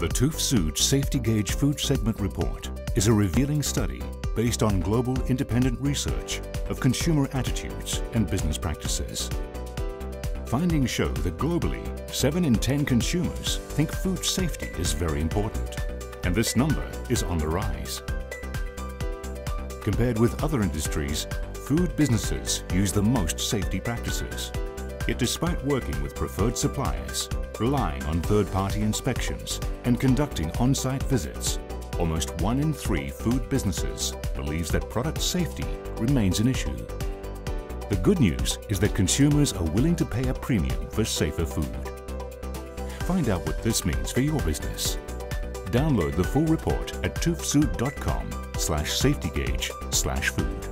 The TÜV SÜD Safety Gauge Food Segment Report is a revealing study based on global independent research of consumer attitudes and business practices. Findings show that globally, 7 in 10 consumers think food safety is very important, and this number is on the rise. Compared with other industries, food businesses use the most safety practices. Yet despite working with preferred suppliers, relying on third-party inspections and conducting on-site visits, almost 1 in 3 food businesses believes that product safety remains an issue. The good news is that consumers are willing to pay a premium for safer food. Find out what this means for your business. Download the full report at tuvsud.com/safetygauge/food.